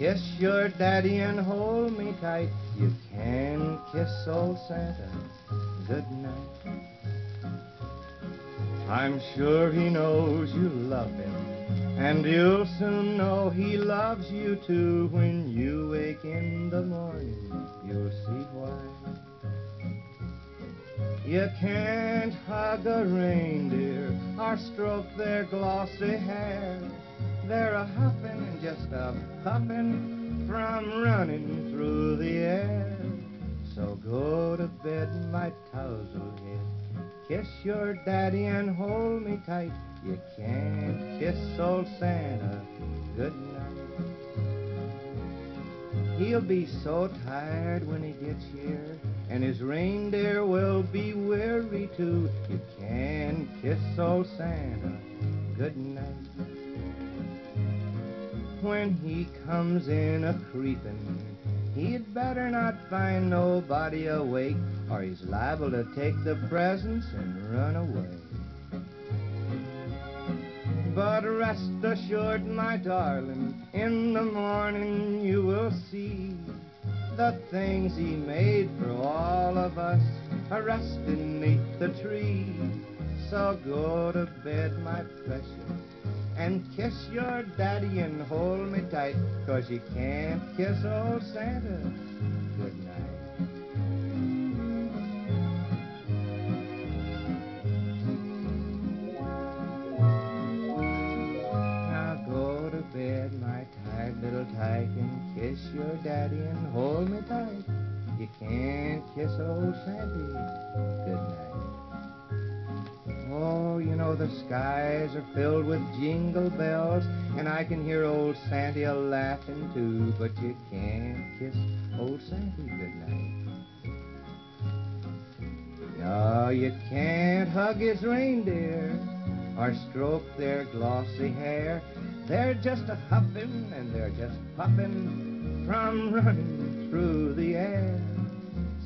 Kiss your daddy and hold me tight. You can kiss old Santa goodnight. I'm sure he knows you love him, and you'll soon know he loves you too. When you wake in the morning, you'll see why. You can't hug a reindeer or stroke their glossy hair. They're a hoppin' and just a poppin' from running through the air. So go to bed, my tousle head. Kiss your daddy and hold me tight. You can't kiss old Santa goodnight. He'll be so tired when he gets here, and his reindeer will be weary too. You can't kiss old Santa goodnight. When he comes in a-creepin', he'd better not find nobody awake, or he's liable to take the presents and run away. But rest assured, my darling, in the morning you will see the things he made for all of us are resting 'neath the tree. So go to bed, my precious, and kiss your daddy and hold me tight, 'cause you can't kiss old Santa goodnight. Now go to bed, my tight little tyke, and kiss your daddy and hold me tight. You can't kiss old Santa goodnight. Oh, you know the skies are filled with jingle bells, and I can hear old Santy a laughing too, but you can't kiss old Santy goodnight. No, you can't hug his reindeer or stroke their glossy hair. They're just a hoppin' and they're just poppin' from running through the air.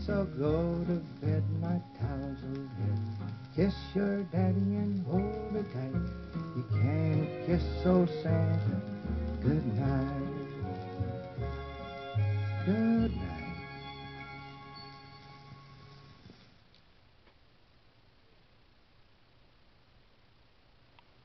So go to bed, my tousle head. Kiss your daddy and hold me tight. You can't kiss old Santa goodnight. Goodnight.